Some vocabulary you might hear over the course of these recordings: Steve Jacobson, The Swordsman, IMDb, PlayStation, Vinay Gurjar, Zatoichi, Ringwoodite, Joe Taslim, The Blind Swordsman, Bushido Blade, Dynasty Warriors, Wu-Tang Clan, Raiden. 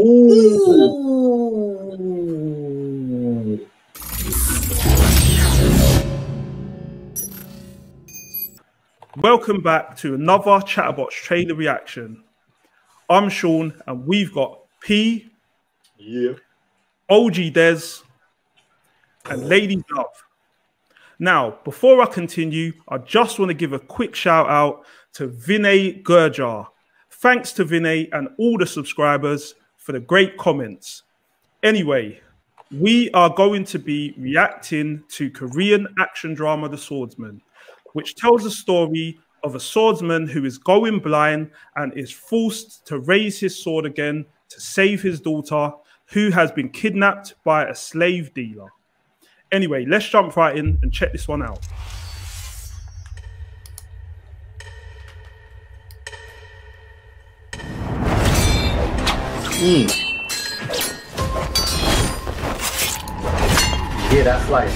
Ooh. Welcome back to another Chatterbox trailer reaction. I'm Sean, and we've got P, yeah, OG Des, and Lady Love. Now, before I continue, I just want to give a quick shout out to Vinay Gurjar. Thanks to Vinay and all the subscribers for the great comments. Anyway, we are going to be reacting to Korean action drama The Swordsman, which tells the story of a swordsman who is going blind and is forced to raise his sword again to save his daughter, who has been kidnapped by a slave dealer. Anyway, let's jump right in and check this one out. Yeah, that's life.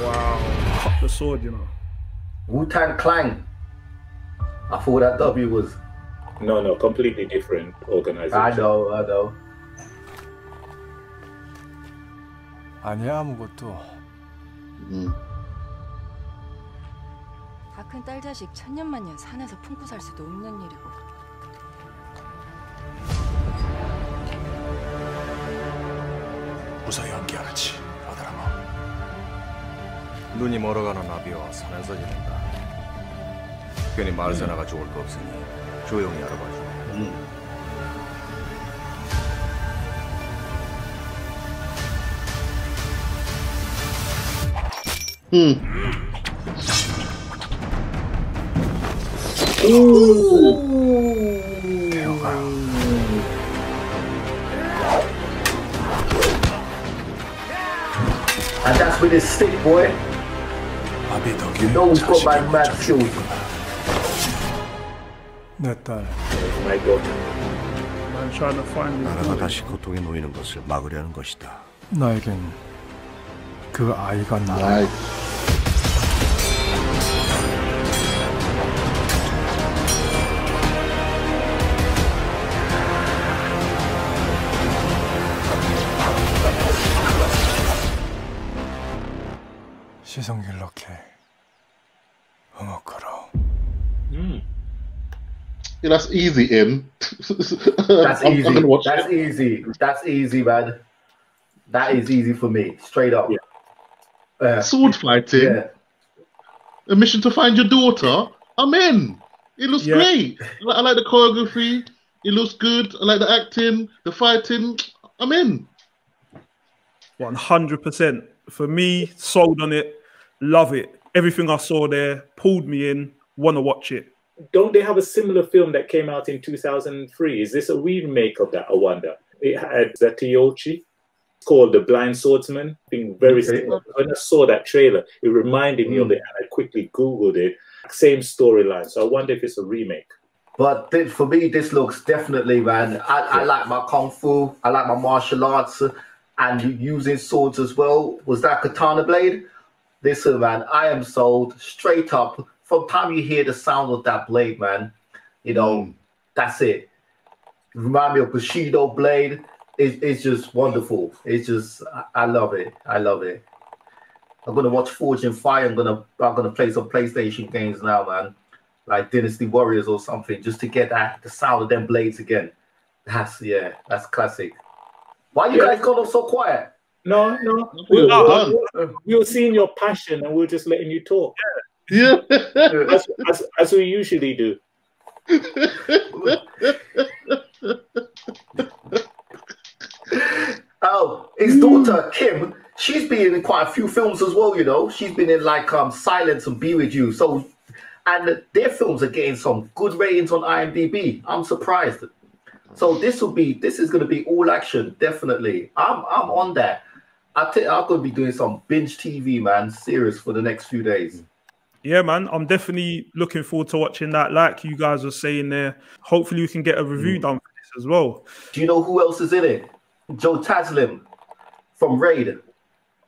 Wow, cut the sword, you know. Wu-Tang Clan. I thought that W was... No, completely different organization. I know. 아니야 아무것도. 다 큰 딸 자식 천년만년 산에서 품고 살 수도 없는 일이고. 무사히 연기하라지 아들아마. 눈이 멀어가는 나비와 산에서 지낸다. 괜히 말세 나가지고 올 거 없으니 조용히 알아봐줘. And that's with his stick, boy. You know who's got my mad children. My daughter. I'm trying to find 나라가 다시 고통에 놓이는 것을 막으려는 것이다. 나에겐 그 아이가 나를. 시선길 넣게 응어끌어. Yeah, that's easy in. That's easy, man. That is easy for me, straight up. Yeah. Sword fighting, yeah. A mission to find your daughter. I'm in. It looks great. I like the choreography. It looks good. I like the acting, the fighting. I'm in. 100%. For me, sold on it. Love it. Everything I saw there pulled me in. Want to watch it. Don't they have a similar film that came out in 2003? Is this a remake of that? I wonder. It had Zatoichi. Called The Blind Swordsman. Being very similar. When I saw that trailer, it reminded me of it, and I quickly Googled it. Same storyline. So I wonder if it's a remake. But for me, this looks definitely, man. I like my kung fu. I like my martial arts, and using swords as well. Was that katana blade? Listen, man, I am sold straight up. From time you hear the sound of that blade, man, you know, that's it. Remind me of Bushido Blade. It's just wonderful. It's just, I love it. I love it. I'm gonna watch Forge and Fire. I'm gonna play some PlayStation games now, man, like Dynasty Warriors or something, just to get that the sound of them blades again. That's classic. Why are you guys gone off so quiet? No. We were seeing your passion, and we were just letting you talk. Yeah. As we usually do. Oh, his daughter Kim, she's been in quite a few films as well, you know. She's been in like Silence and Be With You. So, and their films are getting some good ratings on IMDb. I'm surprised. So this is gonna be all action, definitely. I'm on that. I'm gonna be doing some binge TV, man, serious, for the next few days. Yeah, man, I'm definitely looking forward to watching that. Like you guys were saying there, hopefully we can get a review done for this as well. Do you know who else is in it? Joe Taslim from Raiden.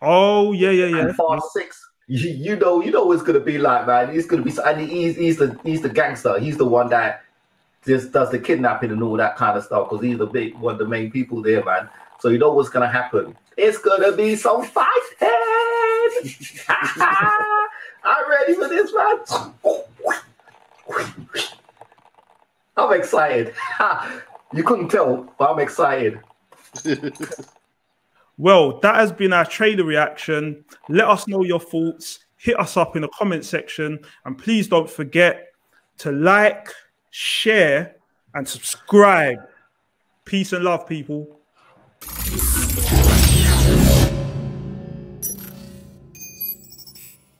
Oh yeah. And Fast Six. You know what it's gonna be like, man. It's gonna be, and he's the gangster. He's the one that just does the kidnapping and all that kind of stuff, because he's one of the main people there, man. So you know what's gonna happen. It's gonna be some fighting. I'm ready for this, man. I'm excited. You couldn't tell, but I'm excited. Well, that has been our trailer reaction. Let us know your thoughts. Hit us up in the comment section. And please don't forget to like, share, and subscribe. Peace and love, people.